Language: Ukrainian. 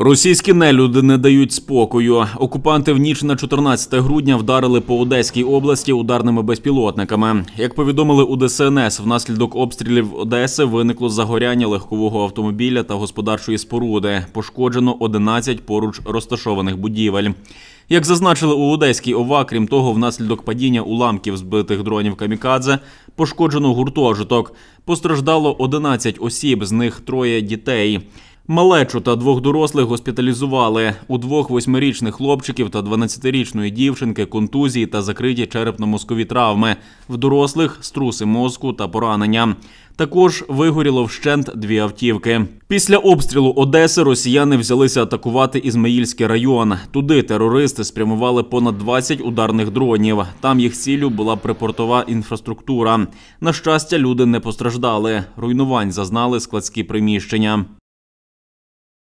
Російські нелюди не дають спокою. Окупанти в ніч на 14 грудня вдарили по Одеській області ударними безпілотниками. Як повідомили у ДСНС, внаслідок обстрілів Одеси виникло загоряння легкового автомобіля та господарчої споруди. Пошкоджено 11 поруч розташованих будівель. Як зазначили у Одеській ОВА, крім того, внаслідок падіння уламків збитих дронів камікадзе пошкоджено гуртожиток. Постраждало 11 осіб, з них 3 дітей. Малечу та 2 дорослих госпіталізували. У 2 8-річних хлопчиків та 12-річної дівчинки контузії та закриті черепно-мозкові травми. В дорослих – струси мозку та поранення. Також вигоріло вщент 2 автівки. Після обстрілу Одеси росіяни взялися атакувати Ізмаїльський район. Туди терористи спрямували понад 20 ударних дронів. Там їх ціллю була припортова інфраструктура. На щастя, люди не постраждали. Руйнувань зазнали складські приміщення.